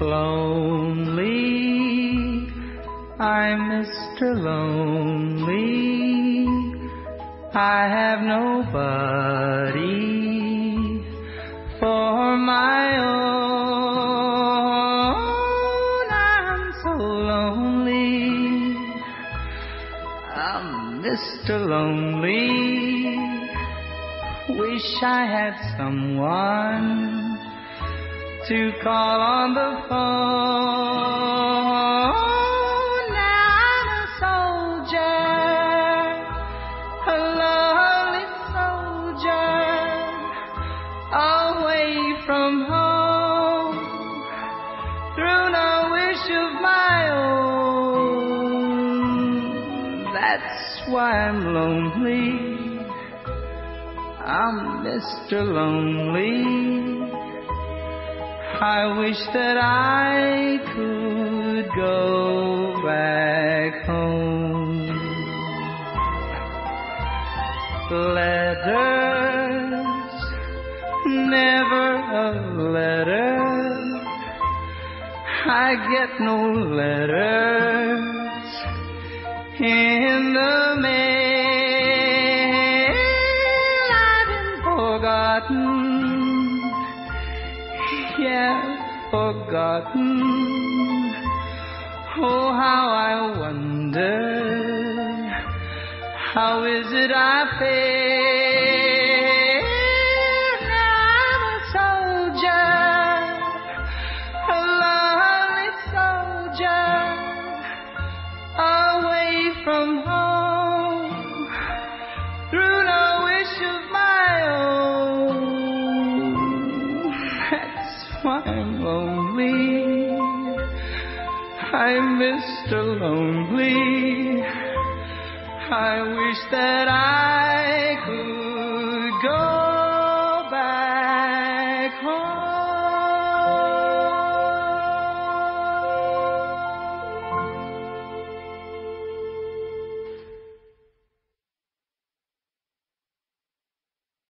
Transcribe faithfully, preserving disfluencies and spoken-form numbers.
Lonely, I'm Mister Lonely, I have nobody for my own. I'm so lonely, I'm Mister Lonely, wish I had someone to call on the phone. Now I'm a soldier, a lonely soldier, away from home, through no wish of my own. That's why I'm lonely, I'm Mister Lonely. I wish that I could go back home. Letters, never a letter, I get no letters in the mail. I've been forgotten, yeah, forgotten. Oh, how I wonder, how is it I fare? Now I'm a soldier, a lonely soldier, away from home, through no wish of my own. That's why I'm lonely, I'm Mister Lonely. I wish that I could go